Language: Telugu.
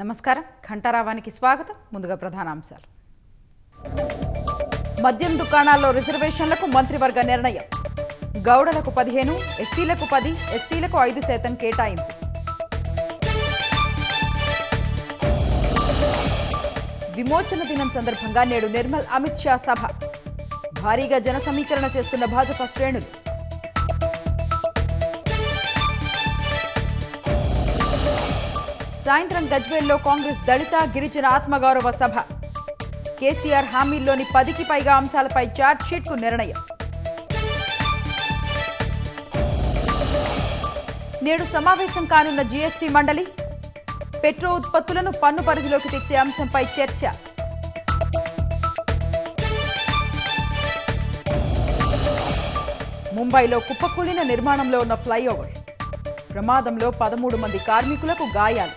నమస్కారం ఘంటారావానికి స్వాగతం ముందుగా ప్రధానాంశాలు మద్యం దుకాణాల్లో రిజర్వేషన్లకు మంత్రివర్గ నిర్ణయం గౌడలకు 15 ఎస్సీలకు 10 ఎస్టీలకు 5% కేటాయింపు విమోచన దినం సందర్భంగా నేడు నిర్మల్ అమిత్ షా సభ భారీగా జన సమీకరణ చేస్తున్న భాజపా శ్రేణులు సాయంత్రం గజ్వేల్లో కాంగ్రెస్ దళిత గిరిజన ఆత్మగౌరవ సభ కేసీఆర్ హామీల్లోని 10కి పైగా అంశాలపై చార్జ్షీట్కు నిర్ణయం నేడు సమావేశం కానున్న జీఎస్టీ మండలి పెట్రో ఉత్పత్తులను పన్ను పరిధిలోకి తెచ్చే అంశంపై చర్చ ముంబైలో కుప్పకూలిన నిర్మాణంలో ఉన్న ఫ్లైఓవర్ ప్రమాదంలో 13 మంది కార్మికులకు గాయాలు